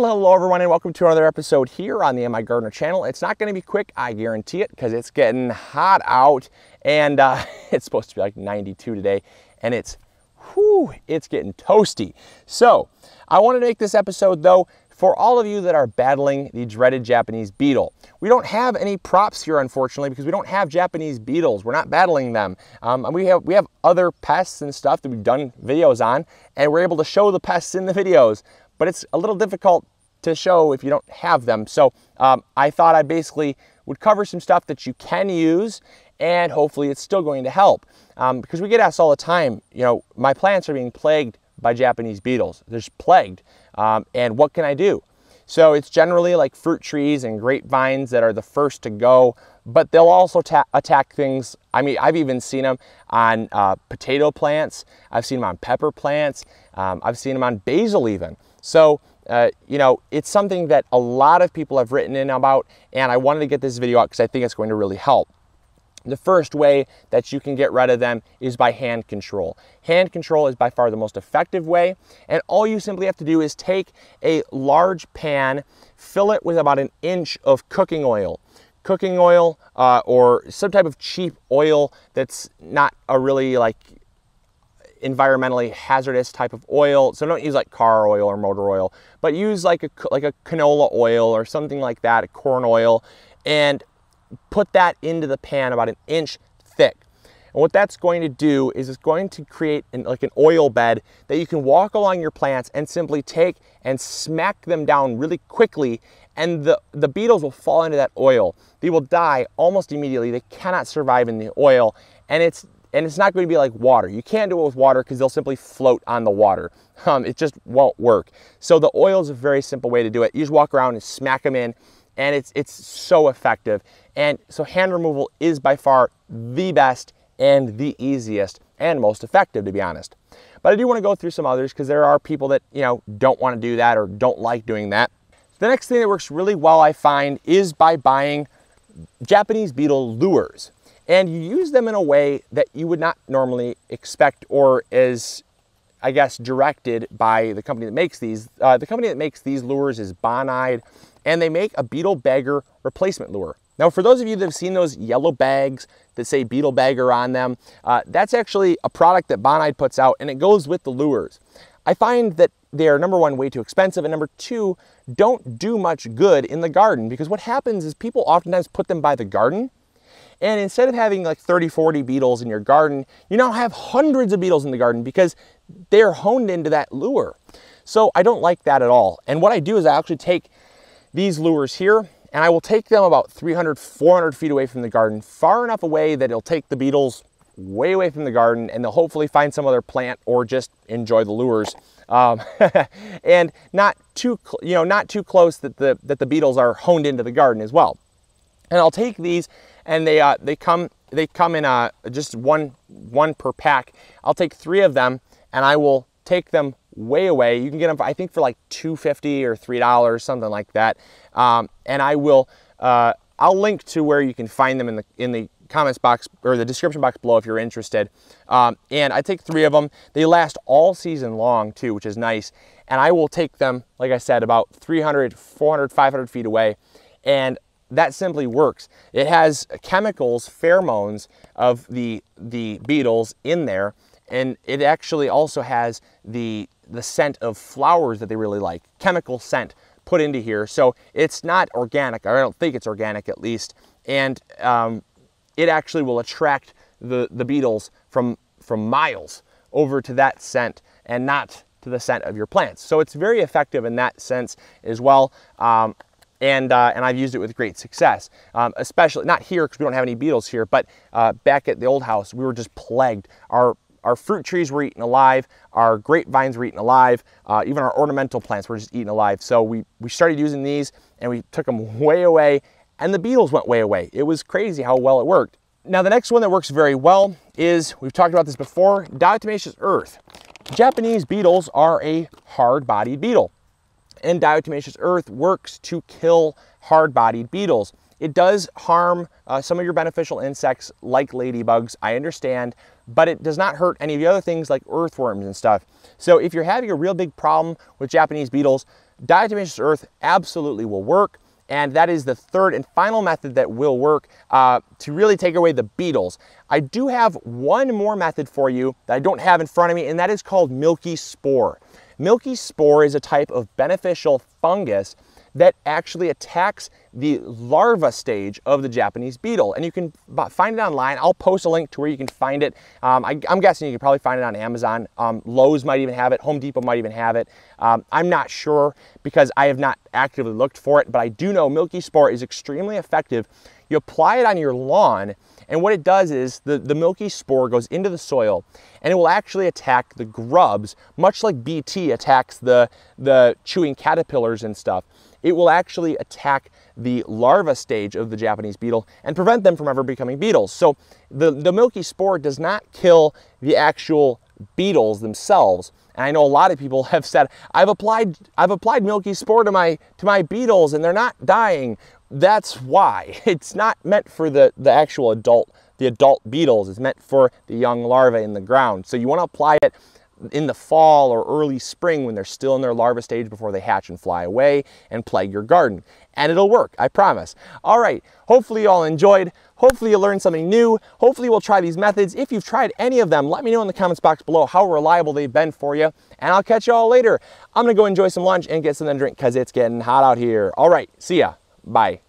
Hello everyone, and welcome to another episode here on the MiGardener channel. It's not going to be quick, I guarantee it, because it's getting hot out, and it's supposed to be like 92 today, and it's getting toasty. So I wanted to make this episode though for all of you that are battling the dreaded Japanese beetle. We don't have any props here, unfortunately, because we don't have Japanese beetles. We're not battling them. And we have other pests and stuff that we've done videos on, and we're able to show the pests in the videos. But it's a little difficult to show if you don't have them. So I thought I basically would cover some stuff that you can use, and hopefully it's still going to help. Because we get asked all the time, you know, my plants are being plagued by Japanese beetles. They're just plagued, and what can I do? So it's generally like fruit trees and grapevines that are the first to go, but they'll also attack things. I mean, I've even seen them on potato plants. I've seen them on pepper plants. I've seen them on basil even. So, you know, it's something that a lot of people have written in about, and I wanted to get this video out because I think it's going to really help. The first way that you can get rid of them is by hand control. Hand control is by far the most effective way, and all you simply have to do is take a large pan, fill it with about 1 inch of cooking oil or some type of cheap oil that's not a really like environmentally hazardous type of oil. So don't use like car oil or motor oil, but use like a canola oil or something like that, a corn oil, and put that into the pan about 1 inch thick. And what that's going to do is it's going to create like an oil bed that you can walk along your plants and simply take and smack them down really quickly, and the beetles will fall into that oil. They will die almost immediately. They cannot survive in the oil, and it's not going to be like water. You can't do it with water because they'll simply float on the water. It just won't work. So the oil is a very simple way to do it. You just walk around and smack them in, and it's so effective. And so hand removal is by far the best and the easiest and most effective, to be honest. But I do want to go through some others because there are people that, you know, don't want to do that or don't like doing that. The next thing that works really well, I find, is by buying Japanese beetle lures. And you use them in a way that you would not normally expect, or is, I guess, directed by the company that makes these. The company that makes these lures is Bonide, and they make a beetle bagger replacement lure. Now, for those of you that have seen those yellow bags that say beetle bagger on them, that's actually a product that Bonide puts out, and it goes with the lures. I find that they are, number one, way too expensive, and number two, don't do much good in the garden, because what happens is people oftentimes put them by the garden, and instead of having like 30, 40 beetles in your garden, you now have hundreds of beetles in the garden because they're honed into that lure. So I don't like that at all. And what I do is I actually take these lures here, and I will take them about 300, 400 feet away from the garden, far enough away that it'll take the beetles way away from the garden, and they'll hopefully find some other plant or just enjoy the lures. And not too, you know, not too close that the beetles are honed into the garden as well. And I'll take these, and they come in just one per pack. I'll take 3 of them, and I will take them way away. You can get them, I think, for like $2.50 or $3, something like that. And I will I'll link to where you can find them in the comments box or the description box below if you're interested. And I take 3 of them. They last all season long too, which is nice. And I will take them, like I said, about 300, 400, 500 feet away, and that simply works. It has chemicals, pheromones of the beetles in there, and it actually also has the scent of flowers that they really like, chemical scent put into here. So it's not organic, or I don't think it's organic at least, and it actually will attract the beetles from miles over to that scent and not to the scent of your plants. So it's very effective in that sense as well. And I've used it with great success, especially not here because we don't have any beetles here, but back at the old house, we were just plagued. Our fruit trees were eaten alive, our grapevines were eaten alive, even our ornamental plants were just eaten alive. So we started using these, and we took them way away, and the beetles went way away. It was crazy how well it worked. Now, the next one that works very well is, we've talked about this before, diatomaceous earth. Japanese beetles are a hard-bodied beetle, and diatomaceous earth works to kill hard-bodied beetles. It does harm some of your beneficial insects like ladybugs, I understand, but it does not hurt any of the other things like earthworms and stuff. So if you're having a real big problem with Japanese beetles, Diatomaceous earth absolutely will work. And that is the third and final method that will work to really take away the beetles. I do have one more method for you that I don't have in front of me, and that is called Milky Spore. Milky Spore is a type of beneficial fungus that actually attacks the larva stage of the Japanese beetle. And you can find it online. I'll post a link to where you can find it. I'm guessing you can probably find it on Amazon. Lowe's might even have it. Home Depot might even have it. I'm not sure because I have not actively looked for it, but I do know Milky Spore is extremely effective. You apply it on your lawn, and what it does is the Milky Spore goes into the soil, and it will actually attack the grubs, much like BT attacks the chewing caterpillars and stuff. It will actually attack the larva stage of the Japanese beetle and prevent them from ever becoming beetles. So the Milky Spore does not kill the actual beetles themselves. And I know a lot of people have said, I've applied Milky Spore to my beetles and they're not dying. That's why. It's not meant for the actual adult beetles. It's meant for the young larvae in the ground. So you want to apply it in the fall or early spring when they're still in their larva stage before they hatch and fly away and plague your garden. And it'll work, I promise. All right, hopefully you all enjoyed. Hopefully you learned something new. Hopefully we'll try these methods. If you've tried any of them, let me know in the comments box below how reliable they've been for you. And I'll catch you all later. I'm gonna go enjoy some lunch and get something to drink because it's getting hot out here. All right, see ya, bye.